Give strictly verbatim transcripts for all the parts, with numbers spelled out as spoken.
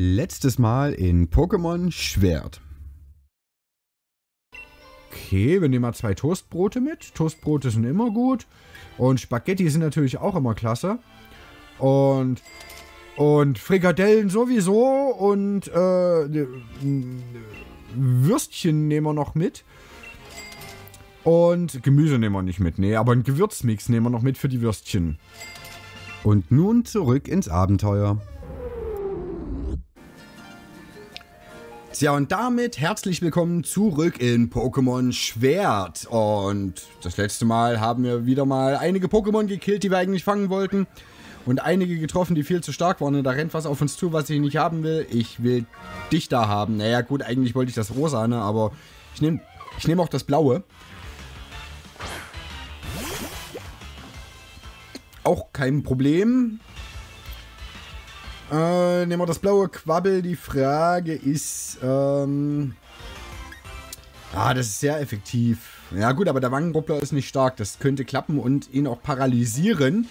Letztes Mal in Pokémon Schwert. Okay, wir nehmen mal zwei Toastbrote mit. Toastbrote sind immer gut. Und Spaghetti sind natürlich auch immer klasse. Und, und Frikadellen sowieso. Und äh, Würstchen nehmen wir noch mit. Und Gemüse nehmen wir nicht mit. Nee, aber einen Gewürzmix nehmen wir noch mit für die Würstchen. Und nun zurück ins Abenteuer. Ja, und damit herzlich willkommen zurück in Pokémon Schwert. Und das letzte Mal haben wir wieder mal einige Pokémon gekillt, die wir eigentlich fangen wollten. Und einige getroffen, die viel zu stark waren. Und da rennt was auf uns zu, was ich nicht haben will. Ich will dich da haben. Naja, gut, eigentlich wollte ich das Rosa, ne? Aber ich nehme ich nehm auch das Blaue. Auch kein Problem. Äh, nehmen wir das blaue Quabbel. Die Frage ist, ähm... Ah, das ist sehr effektiv. Ja gut, aber der Wangenruppler ist nicht stark. Das könnte klappen und ihn auch paralysieren.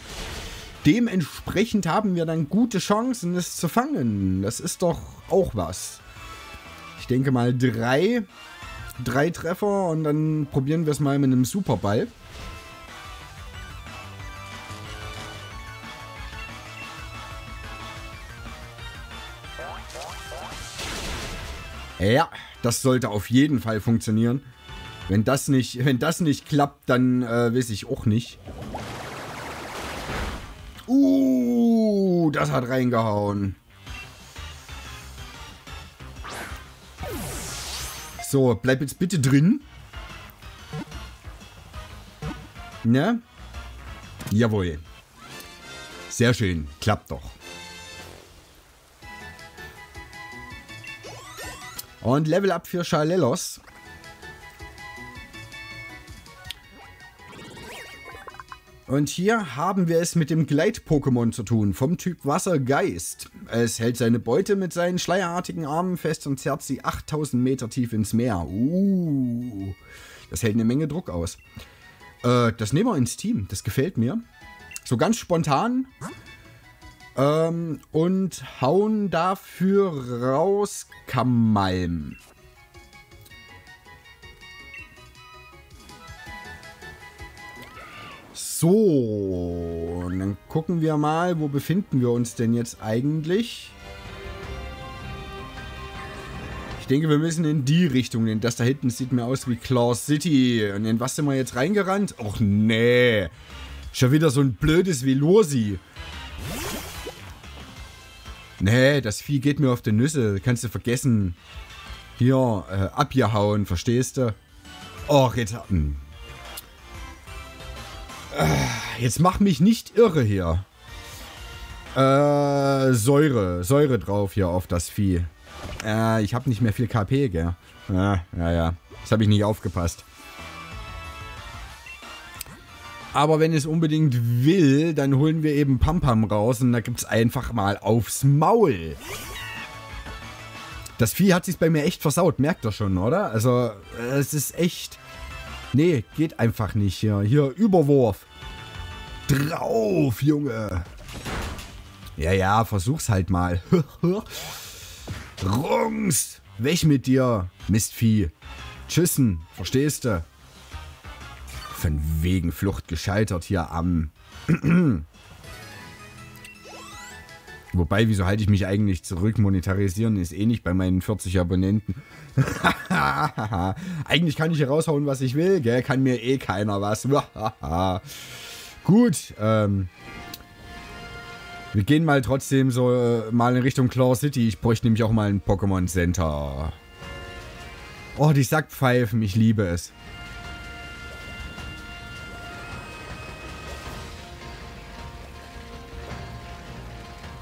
Dementsprechend haben wir dann gute Chancen, es zu fangen. Das ist doch auch was. Ich denke mal drei. Drei Treffer und dann probieren wir es mal mit einem Superball. Ja, das sollte auf jeden Fall funktionieren. Wenn das nicht, wenn das nicht klappt, dann äh, weiß ich auch nicht. Uh, das hat reingehauen. So, bleib jetzt bitte drin. Ne? Jawohl. Sehr schön, klappt doch. Und Level Up für Schalelos. Und hier haben wir es mit dem Gleit-Pokémon zu tun, vom Typ Wassergeist. Es hält seine Beute mit seinen schleierartigen Armen fest und zerrt sie achttausend Meter tief ins Meer. Uh, das hält eine Menge Druck aus. Äh, das nehmen wir ins Team, das gefällt mir. So ganz spontan. Ähm, und hauen dafür raus Kamalm. So, und dann gucken wir mal, wo befinden wir uns denn jetzt eigentlich? Ich denke, wir müssen in die Richtung, denn das da hinten sieht mir aus wie Claw City. Und in was sind wir jetzt reingerannt? Och nee, schon wieder so ein blödes Velosi. Nee, das Vieh geht mir auf die Nüsse. Kannst du vergessen. Hier, äh, abgehauen, verstehst du? Och, jetzt... Mh. Jetzt mach mich nicht irre hier. Äh, Säure. Säure drauf hier auf das Vieh. Äh, ich hab nicht mehr viel K P, gell? Ja, ja, ja. Das hab ich nicht aufgepasst. Aber wenn es unbedingt will, dann holen wir eben Pampam raus und da gibt's einfach mal aufs Maul. Das Vieh hat sich bei mir echt versaut, merkt ihr schon, oder? Also, es ist echt... Nee, geht einfach nicht hier. Hier, Überwurf. Drauf, Junge. Ja, ja, versuch's halt mal. Rungs, weg mit dir, Mistvieh. Tschüssen, verstehst du? Von wegen Flucht gescheitert hier am... Wobei, wieso halte ich mich eigentlich zurück? Monetarisieren ist eh nicht bei meinen vierzig Abonnenten. Eigentlich kann ich hier raushauen, was ich will, gell? Kann mir eh keiner was. Gut, ähm... wir gehen mal trotzdem so äh, mal in Richtung Claw City. Ich bräuchte nämlich auch mal ein Pokémon Center. Oh, die Sackpfeifen, ich liebe es.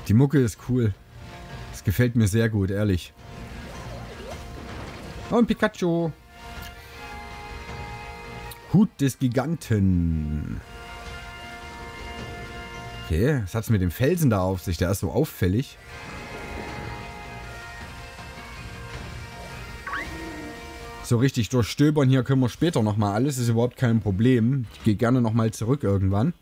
Die Mucke ist cool. Das gefällt mir sehr gut, ehrlich. Oh, ein Pikachu. Hut des Giganten. Okay, was hat's mit dem Felsen da auf sich? Der ist so auffällig. So richtig durchstöbern hier können wir später nochmal alles. Ist überhaupt kein Problem. Ich gehe gerne nochmal zurück irgendwann.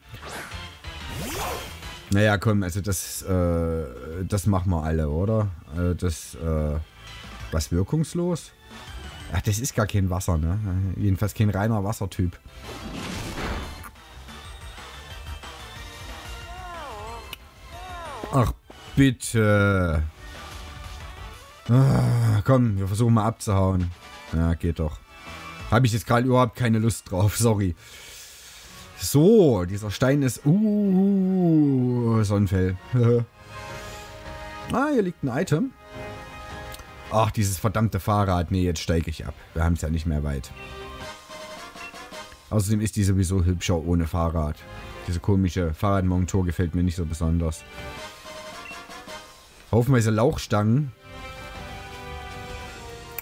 Naja, komm, also das, äh, das machen wir alle, oder? Also das, äh, was wirkungslos? Ach, das ist gar kein Wasser, ne? Jedenfalls kein reiner Wassertyp. Ach, bitte. Ah, komm, wir versuchen mal abzuhauen. Ja, geht doch. Habe ich jetzt gerade überhaupt keine Lust drauf, sorry. So, dieser Stein ist... Uh, Sonnenfell. Ah, hier liegt ein Item. Ach, dieses verdammte Fahrrad. Nee, jetzt steige ich ab. Wir haben es ja nicht mehr weit. Außerdem ist die sowieso hübscher ohne Fahrrad. Diese komische Fahrradmontur gefällt mir nicht so besonders. Haufenweise Lauchstangen.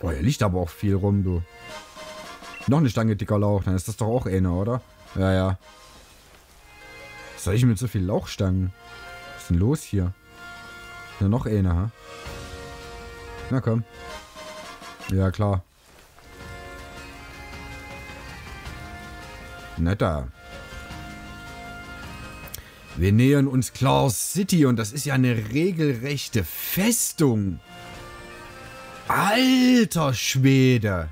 Oh, hier liegt aber auch viel rum, du. Noch eine Stange dicker Lauch. Dann ist das doch auch eine, oder? Ja, ja. Was soll ich mit so viel Lauchstangen? Was ist denn los hier? Ist ja noch eine, ha? Na komm. Ja, klar. Na da. Wir nähern uns Claw City und das ist ja eine regelrechte Festung. Alter Schwede.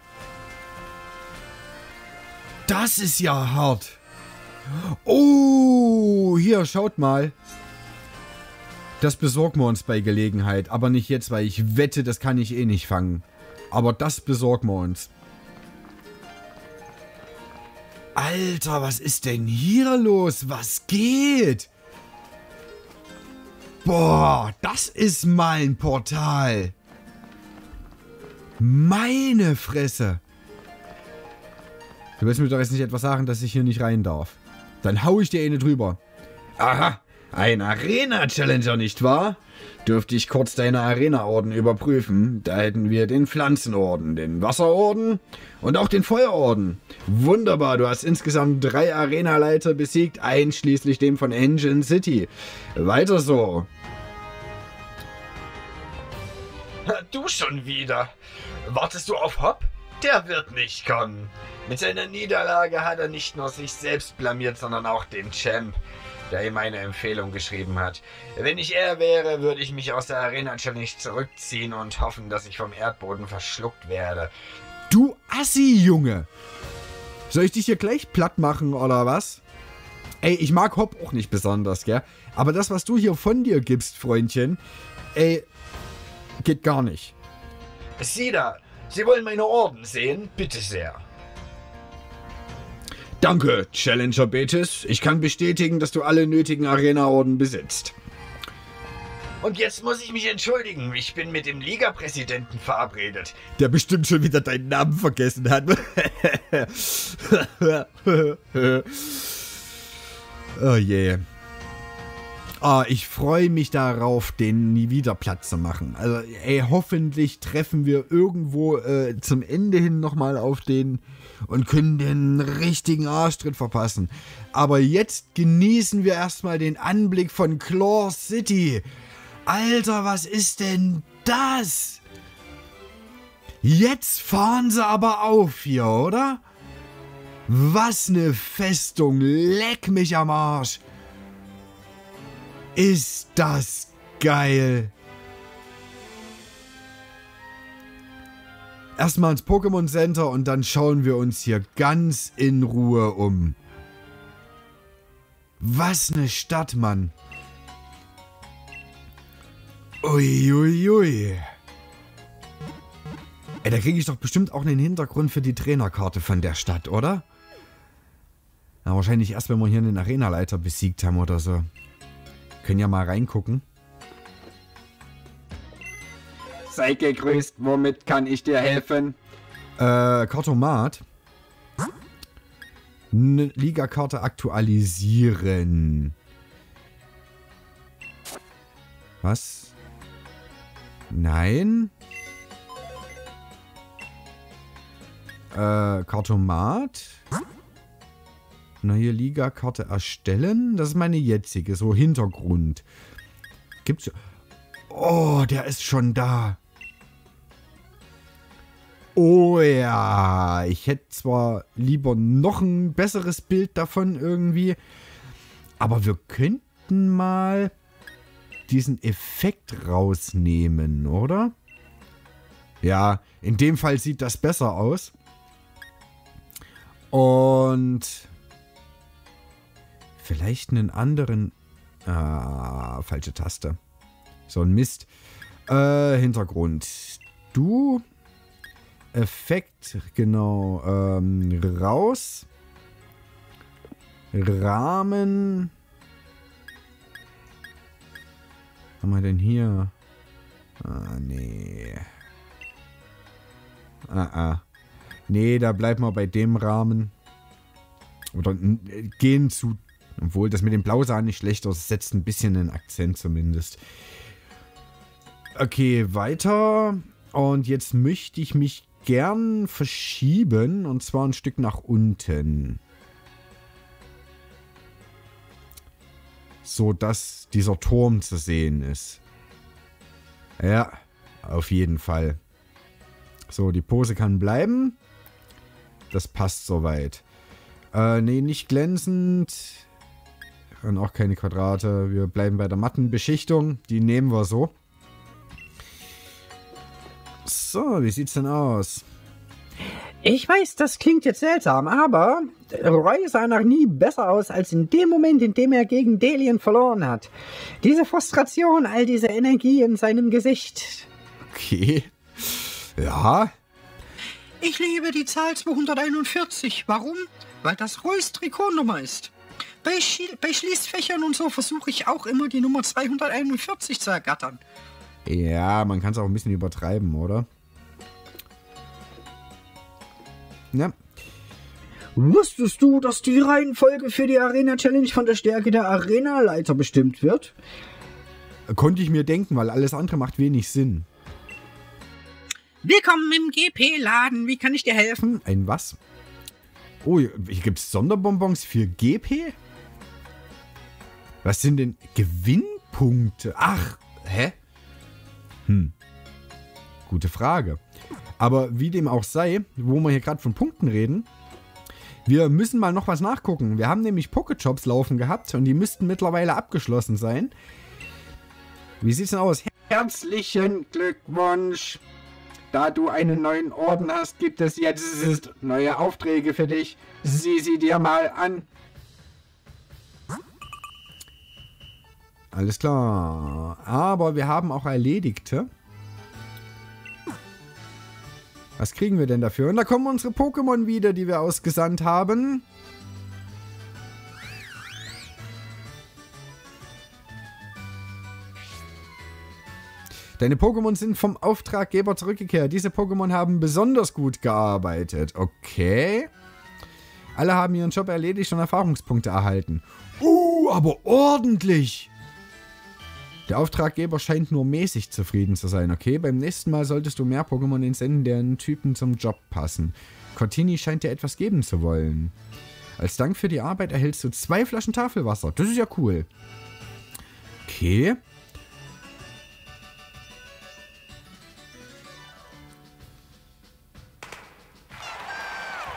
Das ist ja hart. Oh, hier, schaut mal. Das besorgen wir uns bei Gelegenheit. Aber nicht jetzt, weil ich wette, das kann ich eh nicht fangen. Aber das besorgen wir uns. Alter, was ist denn hier los? Was geht? Boah, das ist mal ein Portal. Meine Fresse. Du willst mir doch jetzt nicht etwas sagen, dass ich hier nicht rein darf. Dann hau ich dir eine drüber. Aha, ein Arena-Challenger, nicht wahr? Dürfte ich kurz deine Arena-Orden überprüfen? Da hätten wir den Pflanzenorden, den Wasserorden und auch den Feuerorden. Wunderbar, du hast insgesamt drei Arena-Leiter besiegt, einschließlich dem von Engine City. Weiter so. Du schon wieder. Wartest du auf Hop? Der wird nicht kommen. Mit seiner Niederlage hat er nicht nur sich selbst blamiert, sondern auch den Champ, der ihm eine Empfehlung geschrieben hat. Wenn ich er wäre, würde ich mich aus der Arena Challenge zurückziehen und hoffen, dass ich vom Erdboden verschluckt werde. Du Assi-Junge! Soll ich dich hier gleich platt machen, oder was? Ey, ich mag Hop auch nicht besonders, gell? Aber das, was du hier von dir gibst, Freundchen, ey, geht gar nicht. Sieh da! Sie wollen meine Orden sehen? Bitte sehr. Danke, Challenger Betis. Ich kann bestätigen, dass du alle nötigen Arena-Orden besitzt. Und jetzt muss ich mich entschuldigen. Ich bin mit dem Liga-Präsidenten verabredet. Der bestimmt schon wieder deinen Namen vergessen hat. Oh je. Yeah. Oh, ich freue mich darauf, den nie wieder platt zu machen. Also, ey, hoffentlich treffen wir irgendwo äh, zum Ende hin nochmal auf den und können den richtigen Arschtritt verpassen. Aber jetzt genießen wir erstmal den Anblick von Claw City. Alter, was ist denn das? Jetzt fahren sie aber auf hier, oder? Was eine Festung, leck mich am Arsch. Ist das geil. Erstmal ins Pokémon Center und dann schauen wir uns hier ganz in Ruhe um. Was eine Stadt, Mann. Uiuiui. Ey, da kriege ich doch bestimmt auch einen Hintergrund für die Trainerkarte von der Stadt, oder? Na, wahrscheinlich erst, wenn wir hier einen Arenaleiter besiegt haben oder so. Können ja mal reingucken. Sei gegrüßt, womit kann ich dir helfen? Äh, Kartomat. Eine Liga-Karte aktualisieren. Was? Nein? Äh, Kartomat? Neue Liga-Karte erstellen. Das ist meine jetzige. So, Hintergrund. Gibt's... Oh, der ist schon da. Oh ja. Ich hätte zwar lieber noch ein besseres Bild davon irgendwie. Aber wir könnten besten mal diesen Effekt rausnehmen, oder? Ja, in dem Fall sieht das besser aus. Und vielleicht einen anderen... Ah, falsche Taste. So ein Mist. Äh, Hintergrund. Du... Effekt, genau. Ähm, raus. Rahmen. Was haben wir denn hier? Ah, nee. Ah, ah. Nee, da bleiben wir bei dem Rahmen. Oder gehen zu... Obwohl, das mit dem Blau sah nicht schlecht aus. Setzt ein bisschen einen Akzent zumindest. Okay, weiter. Und jetzt möchte ich mich gern verschieben. Und zwar ein Stück nach unten. So, dass dieser Turm zu sehen ist. Ja, auf jeden Fall. So, die Pose kann bleiben. Das passt soweit. Äh, nee, nicht glänzend. Und auch keine Quadrate. Wir bleiben bei der matten Beschichtung. Die nehmen wir so. So, wie sieht's denn aus? Ich weiß, das klingt jetzt seltsam, aber Roy sah noch nie besser aus als in dem Moment, in dem er gegen Delion verloren hat. Diese Frustration, all diese Energie in seinem Gesicht. Okay. Ja. Ich liebe die Zahl zweihunderteinundvierzig. Warum? Weil das Roys Trikotnummer ist. Bei, bei Schließfächern und so versuche ich auch immer, die Nummer zweihunderteinundvierzig zu ergattern. Ja, man kann es auch ein bisschen übertreiben, oder? Ja. Wusstest du, dass die Reihenfolge für die Arena-Challenge von der Stärke der Arena-Leiter bestimmt wird? Konnte ich mir denken, weil alles andere macht wenig Sinn. Willkommen im G P-Laden. Wie kann ich dir helfen? Ein was? Oh, hier gibt es Sonderbonbons für G P? Was sind denn Gewinnpunkte? Ach, hä? Hm. Gute Frage. Aber wie dem auch sei, wo wir hier gerade von Punkten reden, wir müssen mal noch was nachgucken. Wir haben nämlich Pokéjobs laufen gehabt und die müssten mittlerweile abgeschlossen sein. Wie sieht's denn aus? Herzlichen Glückwunsch! Da du einen neuen Orden hast, gibt es jetzt neue Aufträge für dich. Sieh sie dir mal an. Alles klar. Aber wir haben auch Erledigte. Was kriegen wir denn dafür? Und da kommen unsere Pokémon wieder, die wir ausgesandt haben. Deine Pokémon sind vom Auftraggeber zurückgekehrt. Diese Pokémon haben besonders gut gearbeitet. Okay. Alle haben ihren Job erledigt und Erfahrungspunkte erhalten. Uh, aber ordentlich. Der Auftraggeber scheint nur mäßig zufrieden zu sein, okay? Beim nächsten Mal solltest du mehr Pokémon entsenden, deren Typen zum Job passen. Cortini scheint dir etwas geben zu wollen. Als Dank für die Arbeit erhältst du zwei Flaschen Tafelwasser. Das ist ja cool. Okay.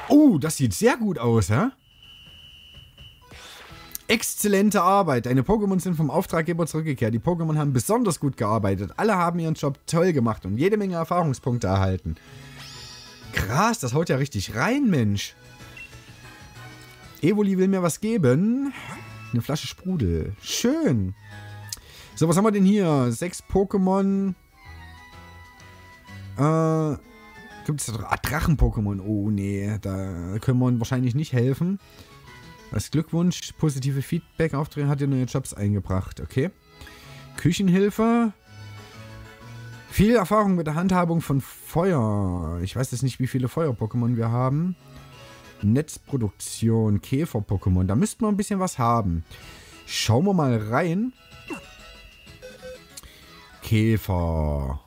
Oh, das sieht sehr gut aus, hä? Exzellente Arbeit. Deine Pokémon sind vom Auftraggeber zurückgekehrt. Die Pokémon haben besonders gut gearbeitet. Alle haben ihren Job toll gemacht und jede Menge Erfahrungspunkte erhalten. Krass, das haut ja richtig rein, Mensch. Evoli will mir was geben. Eine Flasche Sprudel. Schön. So, was haben wir denn hier? Sechs Pokémon. Äh, gibt es da ah, Drachen-Pokémon? Oh, nee. Da können wir wahrscheinlich nicht helfen. Als Glückwunsch, positive Feedback auftreten, hat dir neue Jobs eingebracht. Okay. Küchenhilfe. Viel Erfahrung mit der Handhabung von Feuer. Ich weiß jetzt nicht, wie viele Feuer-Pokémon wir haben. Netzproduktion, Käfer-Pokémon. Da müssten wir ein bisschen was haben. Schauen wir mal rein. Käfer.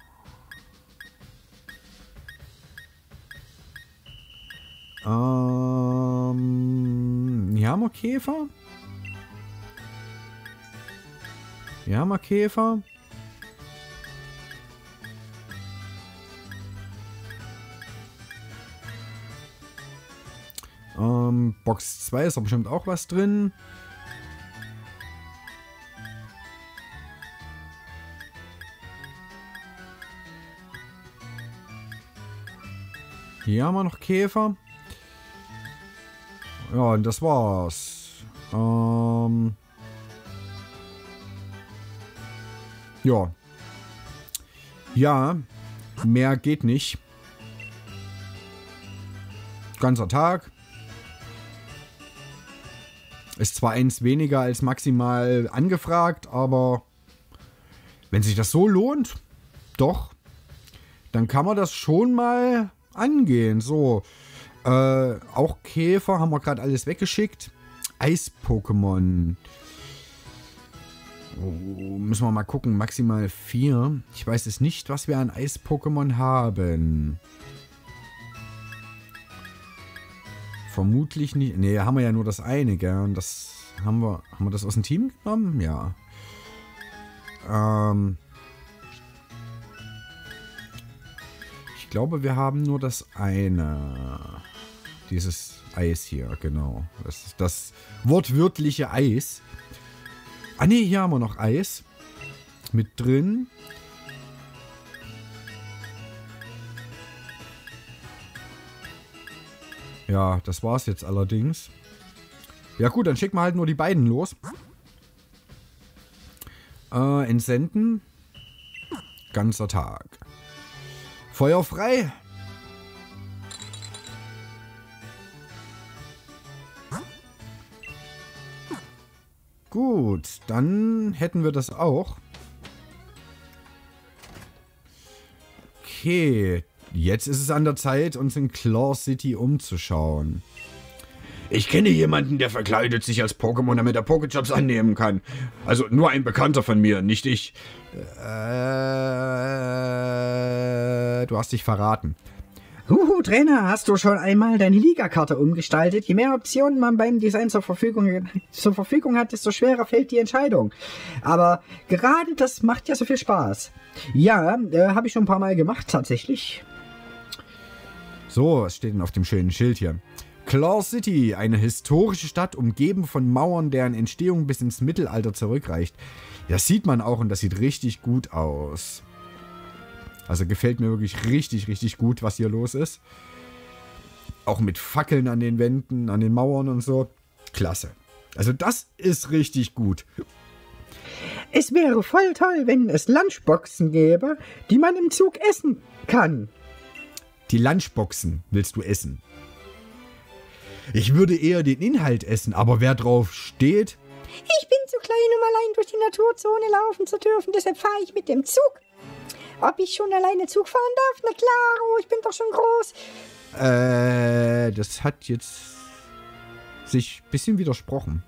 Ähm, hier haben wir Käfer. Hier haben wir Käfer. Ähm, Box zwei ist da bestimmt auch was drin. Hier haben wir noch Käfer. Ja, und das war's. Ähm ja. Ja, mehr geht nicht. Ganzer Tag. Ist zwar eins weniger als maximal angefragt, aber wenn sich das so lohnt, doch, dann kann man das schon mal angehen. So, äh, auch Käfer haben wir gerade alles weggeschickt. Eis-Pokémon. Oh, müssen wir mal gucken, maximal vier. Ich weiß es nicht, was wir an Eis-Pokémon haben. Vermutlich nicht. Ne, haben wir ja nur das eine, gell? Und das haben wir. Haben wir das aus dem Team genommen? Ja. Ähm. Ich glaube, wir haben nur das eine. Dieses Eis hier, genau. Das ist das wortwörtliche Eis. Ah ne, hier haben wir noch Eis. Mit drin. Ja, das war's jetzt allerdings. Ja gut, dann schicken wir halt nur die beiden los. Äh, entsenden. Ganzer Tag. Feuer frei. Gut, dann hätten wir das auch. Okay. Jetzt ist es an der Zeit, uns in Claw City umzuschauen. Ich kenne jemanden, der verkleidet sich als Pokémon, damit er Pokéjobs annehmen kann. Also nur ein Bekannter von mir, nicht ich. Äh, du hast dich verraten. Huhu, Trainer, hast du schon einmal deine Liga-Karte umgestaltet? Je mehr Optionen man beim Design zur Verfügung, zur Verfügung hat, desto schwerer fällt die Entscheidung. Aber gerade das macht ja so viel Spaß. Ja, äh, habe ich schon ein paar Mal gemacht, tatsächlich. So, was steht denn auf dem schönen Schild hier? Claw City, eine historische Stadt, umgeben von Mauern, deren Entstehung bis ins Mittelalter zurückreicht. Das sieht man auch und das sieht richtig gut aus. Also gefällt mir wirklich richtig, richtig gut, was hier los ist. Auch mit Fackeln an den Wänden, an den Mauern und so. Klasse. Also das ist richtig gut. Es wäre voll toll, wenn es Lunchboxen gäbe, die man im Zug essen kann. Die Lunchboxen willst du essen? Ich würde eher den Inhalt essen, aber wer drauf steht? Ich bin zu klein, um allein durch die Naturzone laufen zu dürfen, deshalb fahre ich mit dem Zug. Ob ich schon alleine Zug fahren darf? Na klar, oh, ich bin doch schon groß. Äh, das hat jetzt sich ein bisschen widersprochen.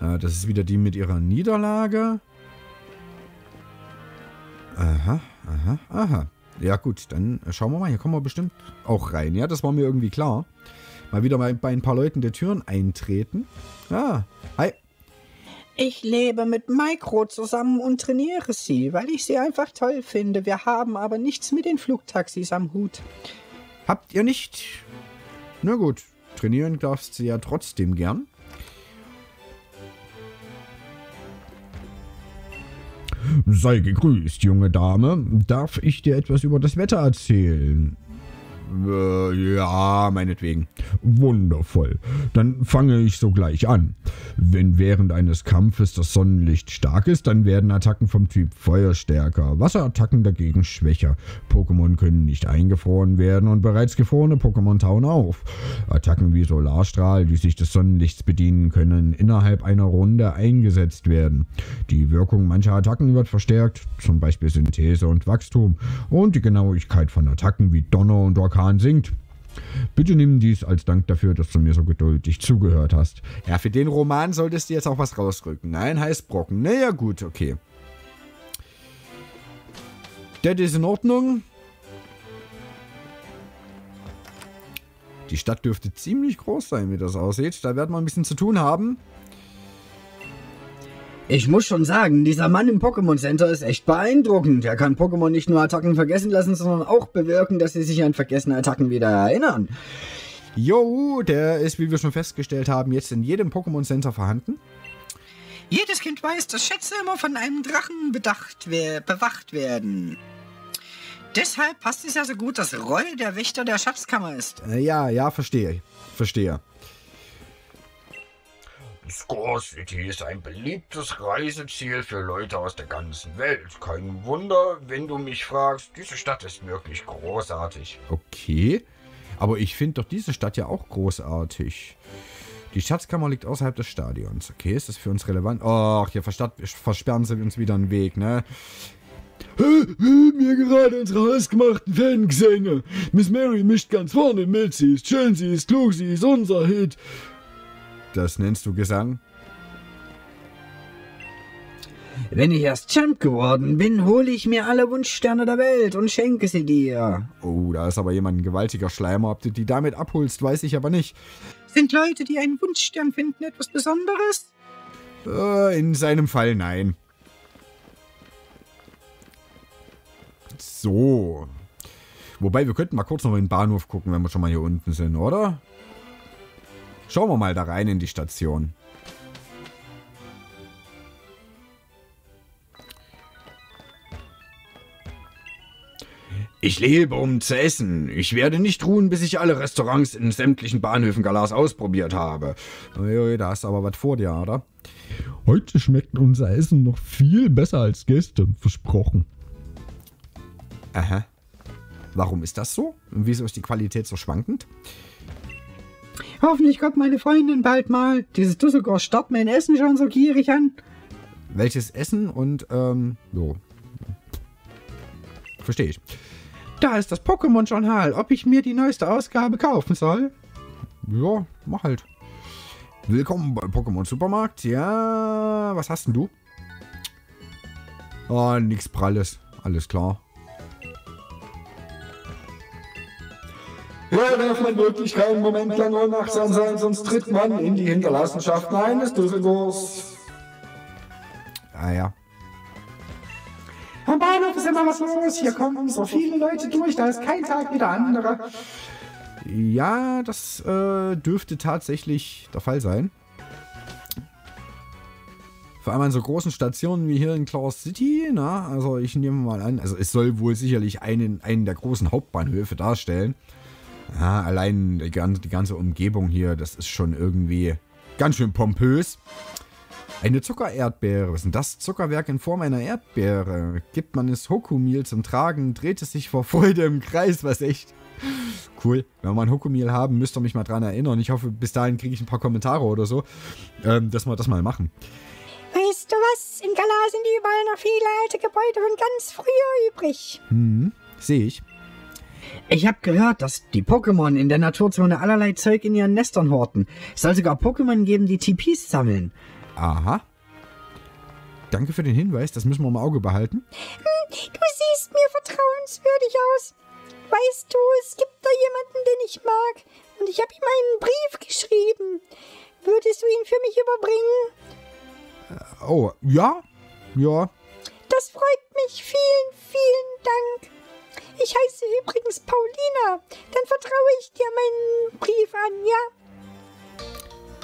Äh, das ist wieder die mit ihrer Niederlage. Aha, aha, aha. Ja gut, dann schauen wir mal. Hier kommen wir bestimmt auch rein. Ja, das war mir irgendwie klar. Mal wieder bei, bei ein paar Leuten der Türen eintreten. Ah, hi. Ich lebe mit Micro zusammen und trainiere sie, weil ich sie einfach toll finde. Wir haben aber nichts mit den Flugtaxis am Hut. Habt ihr nicht? Na gut, trainieren darfst du ja trotzdem gern. Sei gegrüßt, junge Dame. Darf ich dir etwas über das Wetter erzählen? Ja, meinetwegen. Wundervoll. Dann fange ich sogleich an. Wenn während eines Kampfes das Sonnenlicht stark ist, dann werden Attacken vom Typ Feuer stärker, Wasserattacken dagegen schwächer. Pokémon können nicht eingefroren werden und bereits gefrorene Pokémon tauen auf. Attacken wie Solarstrahl, die sich des Sonnenlichts bedienen können, innerhalb einer Runde eingesetzt werden. Die Wirkung mancher Attacken wird verstärkt, zum Beispiel Synthese und Wachstum, und die Genauigkeit von Attacken wie Donner und Orkan singt. Bitte nimm dies als Dank dafür, dass du mir so geduldig zugehört hast. Ja, für den Roman solltest du jetzt auch was rausrücken. Nein, heißt Brocken. Naja, gut, okay. Das ist in Ordnung. Die Stadt dürfte ziemlich groß sein, wie das aussieht. Da werden wir ein bisschen zu tun haben. Ich muss schon sagen, dieser Mann im Pokémon Center ist echt beeindruckend. Er kann Pokémon nicht nur Attacken vergessen lassen, sondern auch bewirken, dass sie sich an vergessene Attacken wieder erinnern. Jo, der ist, wie wir schon festgestellt haben, jetzt in jedem Pokémon Center vorhanden. Jedes Kind weiß, dass Schätze immer von einem Drachen bedacht we- bewacht werden. deshalb passt es ja so gut, dass Roy der Wächter der Schatzkammer ist. Äh, ja, ja, verstehe. Verstehe. Claw City ist ein beliebtes Reiseziel für Leute aus der ganzen Welt. Kein Wunder, wenn du mich fragst, diese Stadt ist wirklich großartig. Okay, aber ich finde doch diese Stadt ja auch großartig. Die Schatzkammer liegt außerhalb des Stadions. Okay, ist das für uns relevant? Och, hier versperren sie uns wieder einen Weg, ne? Mir gerade unsere hausgemachten Fangesänge. Miss Mary mischt ganz vorne mit. Sie ist schön, sie ist klug, sie ist unser Hit. Das nennst du Gesang? Wenn ich erst Champ geworden bin, hole ich mir alle Wunschsterne der Welt und schenke sie dir. Oh, da ist aber jemand ein gewaltiger Schleimer. Ob du die damit abholst, weiß ich aber nicht. Sind Leute, die einen Wunschstern finden, etwas Besonderes? Äh, in seinem Fall nein. So. Wobei, wir könnten mal kurz noch in den Bahnhof gucken, wenn wir schon mal hier unten sind, oder? Schauen wir mal da rein in die Station. Ich lebe, um zu essen. Ich werde nicht ruhen, bis ich alle Restaurants in sämtlichen Bahnhöfen Galars ausprobiert habe. Uiui, da hast du aber was vor dir, oder? Heute schmeckt unser Essen noch viel besser als gestern, versprochen. Aha. Warum ist das so? Und wieso ist die Qualität so schwankend? Hoffentlich kommt meine Freundin bald mal. Dieses Düsseldorf starrt mein Essen schon so gierig an. Welches Essen und, ähm, so. Verstehe ich. Da ist das Pokémon-Journal. Ob ich mir die neueste Ausgabe kaufen soll? Ja, mach halt. Willkommen beim Pokémon-Supermarkt. Ja, was hast denn du? Oh, nix Pralles. Alles klar. Hier darf man wirklich keinen Moment lang unachtsaam sein, sonst tritt man in die Hinterlassenschaften eines Düsseldorfs. Ah ja. Am Bahnhof ist immer was los, hier kommen so viele Leute durch, da ist kein Tag wie der andere. Ja, das äh, dürfte tatsächlich der Fall sein. Vor allem an so großen Stationen wie hier in Claw City, na, also ich nehme mal an, also es soll wohl sicherlich einen, einen der großen Hauptbahnhöfe darstellen. Ja, allein die ganze, die ganze Umgebung hier, das ist schon irgendwie ganz schön pompös. Eine Zuckererdbeere. Was ist denn das? Zuckerwerk in Form einer Erdbeere. Gibt man es Hokumil zum Tragen, dreht es sich vor Freude im Kreis. Was echt cool. Wenn wir ein Hokumil haben, müsst ihr mich mal dran erinnern. Ich hoffe, bis dahin kriege ich ein paar Kommentare oder so, ähm, dass wir das mal machen. Weißt du was? In Galar sind überall noch viele alte Gebäude von ganz früher übrig. Hm, sehe ich. Ich habe gehört, dass die Pokémon in der Naturzone allerlei Zeug in ihren Nestern horten. Es soll sogar Pokémon geben, die Tipis sammeln. Aha. Danke für den Hinweis, das müssen wir im Auge behalten. Du siehst mir vertrauenswürdig aus. Weißt du, es gibt da jemanden, den ich mag. Und ich habe ihm einen Brief geschrieben. Würdest du ihn für mich überbringen? Oh, ja? Ja. Das freut mich. Vielen, vielen Dank. Ich heiße übrigens Paulina. Dann vertraue ich dir meinen Brief an,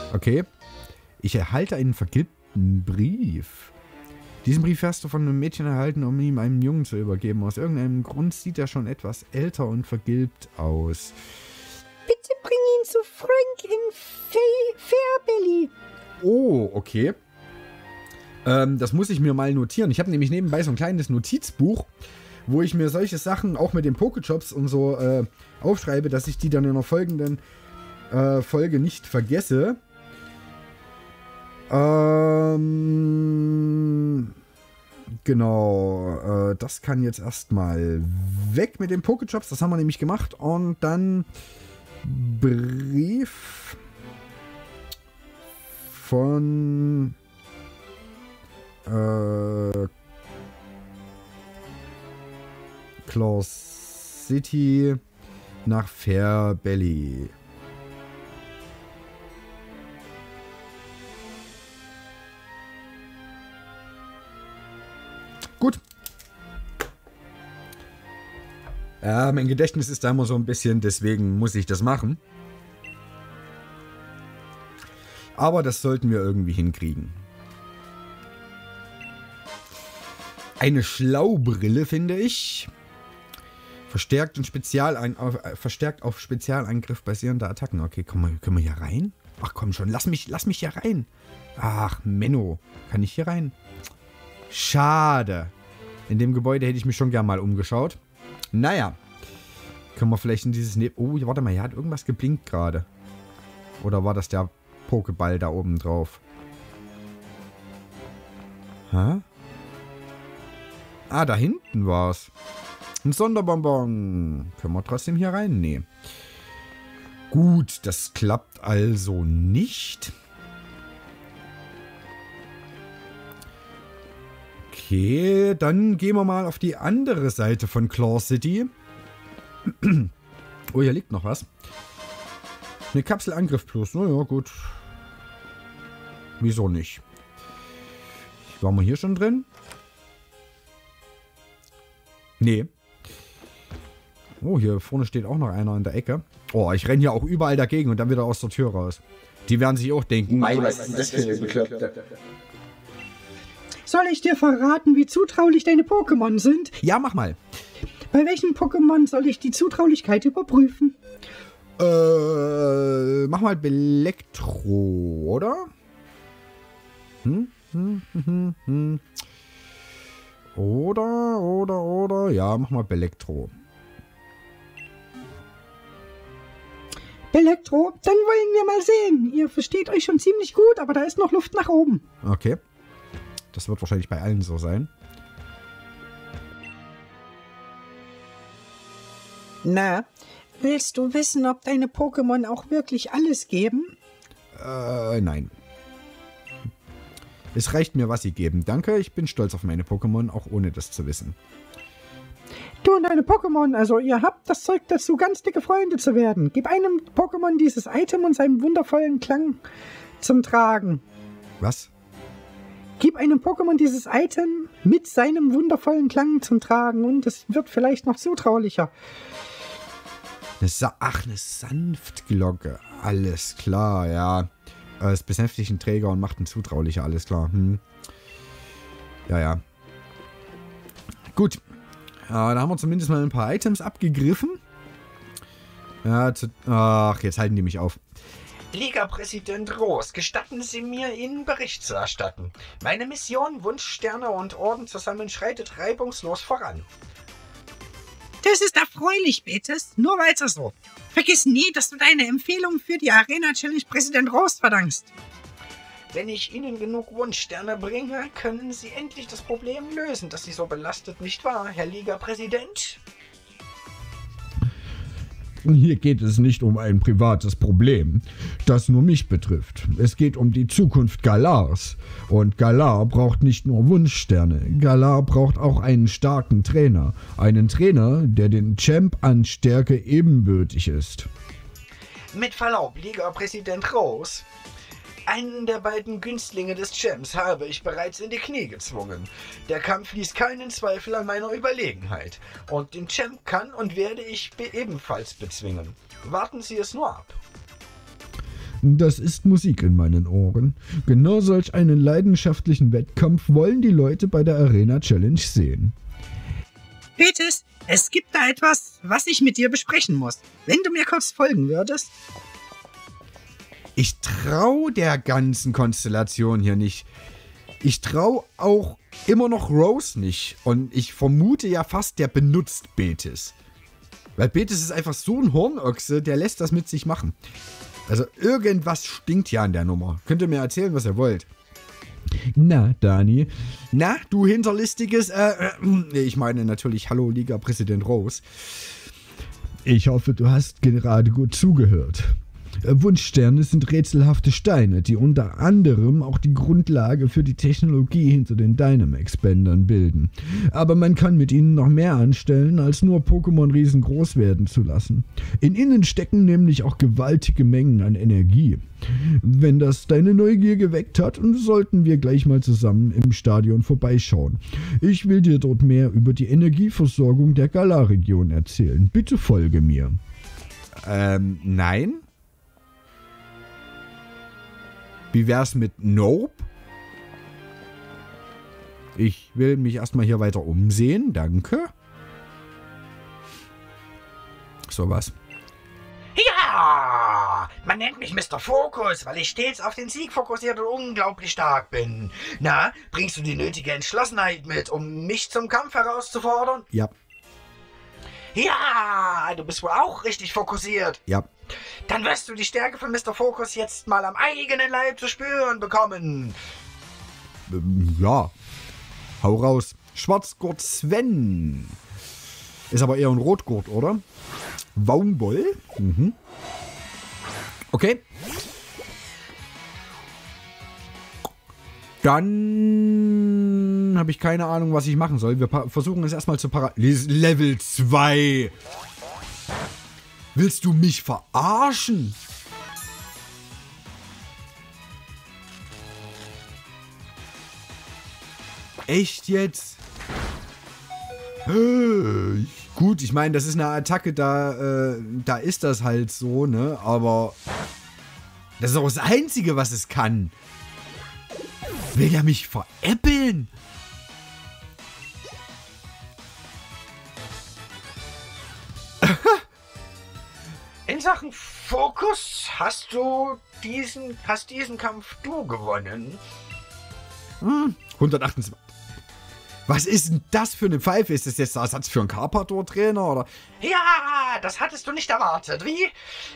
ja? Okay. Ich erhalte einen vergilbten Brief. Diesen Brief hast du von einem Mädchen erhalten, um ihn einem Jungen zu übergeben. Aus irgendeinem Grund sieht er schon etwas älter und vergilbt aus. Bitte bring ihn zu Frank in Fairbilly. Oh, okay. Ähm, das muss ich mir mal notieren. Ich habe nämlich nebenbei so ein kleines Notizbuch, wo ich mir solche Sachen auch mit den Pokechops und so äh, aufschreibe, dass ich die dann in der folgenden äh, Folge nicht vergesse. Ähm, genau, äh, das kann jetzt erstmal weg mit den Pokechops, das haben wir nämlich gemacht. Und dann Brief von äh, Claw City nach Fairbilly. Gut. Ja, mein Gedächtnis ist da immer so ein bisschen, deswegen muss ich das machen. Aber das sollten wir irgendwie hinkriegen. Eine Schlaubrille, finde ich. Verstärkt, und Spezialein auf, äh, verstärkt auf Spezialangriff basierende Attacken. Okay, komm mal, können wir hier rein? Ach komm schon, lass mich, lass mich hier rein. Ach, Menno. Kann ich hier rein? Schade. In dem Gebäude hätte ich mich schon gern mal umgeschaut. Naja. Können wir vielleicht in dieses... Ne oh, warte mal, hier hat irgendwas geblinkt gerade. Oder war das der Pokéball da oben drauf? Hä? Ah, da hinten war's. Ein Sonderbonbon. Können wir trotzdem hier rein? Nee. Gut, das klappt also nicht. Okay, dann gehen wir mal auf die andere Seite von Claw City. Oh, hier liegt noch was. Eine Kapsel Angriff plus. Naja, gut. Wieso nicht? Waren wir hier schon drin? Nee. Oh, hier vorne steht auch noch einer in der Ecke. Oh, ich renne hier auch überall dagegen und dann wieder aus der Tür raus. Die werden sich auch denken. Nein, was ist das für eine Bekloppte? Soll ich dir verraten, wie zutraulich deine Pokémon sind? Ja, mach mal. Bei welchen Pokémon soll ich die Zutraulichkeit überprüfen? Äh, mach mal Belektro, oder? Hm, hm, hm, hm, hm. Oder, oder, oder. Ja, mach mal Belektro. Belektro, dann wollen wir mal sehen. Ihr versteht euch schon ziemlich gut, aber da ist noch Luft nach oben. Okay. Das wird wahrscheinlich bei allen so sein. Na, willst du wissen, ob deine Pokémon auch wirklich alles geben? Äh, nein. Es reicht mir, was sie geben. Danke, ich bin stolz auf meine Pokémon, auch ohne das zu wissen. Du und deine Pokémon, also ihr habt das Zeug dazu, ganz dicke Freunde zu werden. Gib einem Pokémon dieses Item und seinem wundervollen Klang zum Tragen. Was? Gib einem Pokémon dieses Item mit seinem wundervollen Klang zum Tragen und es wird vielleicht noch zutraulicher. Ach, eine Sanftglocke. Alles klar, ja. Es besänftigt einen Träger und macht einen zutraulicher, alles klar. Hm. Ja, ja. Gut. Äh, da haben wir zumindest mal ein paar Items abgegriffen. Ja, zu, ach, jetzt halten die mich auf. Liga-Präsident Roos, gestatten Sie mir, Ihnen Bericht zu erstatten. Meine Mission, Wunschsterne und Orden zusammen, schreitet reibungslos voran. Das ist erfreulich, Betis. Nur weiter so. Vergiss nie, dass du deine Empfehlung für die Arena-Challenge Präsident Roos verdankst. Wenn ich Ihnen genug Wunschsterne bringe, können Sie endlich das Problem lösen, das Sie so belastet, nicht wahr, Herr Liga-Präsident? Hier geht es nicht um ein privates Problem, das nur mich betrifft. Es geht um die Zukunft Galars. Und Galar braucht nicht nur Wunschsterne. Galar braucht auch einen starken Trainer. Einen Trainer, der den Champ an Stärke ebenbürtig ist. Mit Verlaub, Liga-Präsident Roos. Einen der beiden Günstlinge des Champs habe ich bereits in die Knie gezwungen. Der Kampf ließ keinen Zweifel an meiner Überlegenheit. Und den Champ kann und werde ich be ebenfalls bezwingen. Warten Sie es nur ab. Das ist Musik in meinen Ohren. Genau solch einen leidenschaftlichen Wettkampf wollen die Leute bei der Arena Challenge sehen. Betis, es gibt da etwas, was ich mit dir besprechen muss. Wenn du mir kurz folgen würdest... Ich traue der ganzen Konstellation hier nicht. Ich traue auch immer noch Roos nicht. Und ich vermute ja fast, der benutzt Betis. Weil Betis ist einfach so ein Hornochse, der lässt das mit sich machen. Also irgendwas stinkt ja an der Nummer. Könnt ihr mir erzählen, was ihr wollt. Na, Dani. Na, du hinterlistiges... Äh, äh, ich meine natürlich, hallo Liga-Präsident Roos. Ich hoffe, du hast gerade gut zugehört. Wunschsterne sind rätselhafte Steine, die unter anderem auch die Grundlage für die Technologie hinter den Dynamax-Bändern bilden. Aber man kann mit ihnen noch mehr anstellen, als nur Pokémon riesengroß werden zu lassen. In ihnen stecken nämlich auch gewaltige Mengen an Energie. Wenn das deine Neugier geweckt hat, sollten wir gleich mal zusammen im Stadion vorbeischauen. Ich will dir dort mehr über die Energieversorgung der Galar-Region erzählen. Bitte folge mir. Ähm, nein? Wie wär's mit Nope? Ich will mich erstmal hier weiter umsehen. Danke. sowas. Ja, man nennt mich Mister Focus, weil ich stets auf den Sieg fokussiert und unglaublich stark bin. Na, bringst du die nötige Entschlossenheit mit, um mich zum Kampf herauszufordern? Ja. Ja, du bist wohl auch richtig fokussiert. Ja. Dann wirst du die Stärke von Mister Focus jetzt mal am eigenen Leib zu spüren bekommen. Ähm, ja. Hau raus. Schwarzgurt Sven. Ist aber eher ein Rotgurt, oder? Waumboll. Mhm. Okay. Dann habe ich keine Ahnung, was ich machen soll. Wir versuchen es erstmal zu paralysieren. Level zwei. Willst du mich verarschen? Echt jetzt? Gut, ich meine, das ist eine Attacke, da, äh, da ist das halt so, ne? Aber das ist auch das Einzige, was es kann. Will der mich veräppeln? In Sachen Fokus hast du diesen, hast diesen Kampf du gewonnen. Hm, hundertachtundzwanzig. Was ist denn das für eine Pfeife? Ist das jetzt der Ersatz für einen Carpador-Trainer, oder? Ja, das hattest du nicht erwartet. Wie?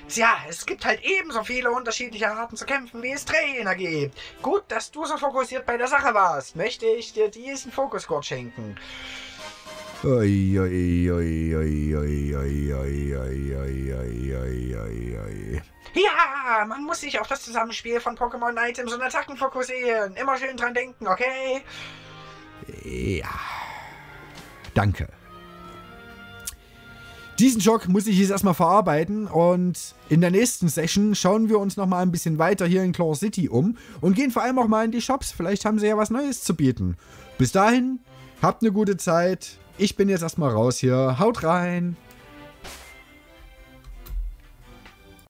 Tja, es gibt halt ebenso viele unterschiedliche Arten zu kämpfen, wie es Trainer gibt. Gut, dass du so fokussiert bei der Sache warst. Möchte ich dir diesen Fokusgurt schenken. Oi, oi, oi, oi, oi, oi, oi, oi, oi, oi, oi. Ja, man muss sich auf das Zusammenspiel von Pokémon-Items und Attacken fokussieren. Immer schön dran denken, okay? Ja. Danke. Diesen Schock muss ich jetzt erstmal verarbeiten und in der nächsten Session schauen wir uns nochmal ein bisschen weiter hier in Claw City um und gehen vor allem auch mal in die Shops. Vielleicht haben sie ja was Neues zu bieten. Bis dahin, habt eine gute Zeit. Ich bin jetzt erstmal raus hier. Haut rein.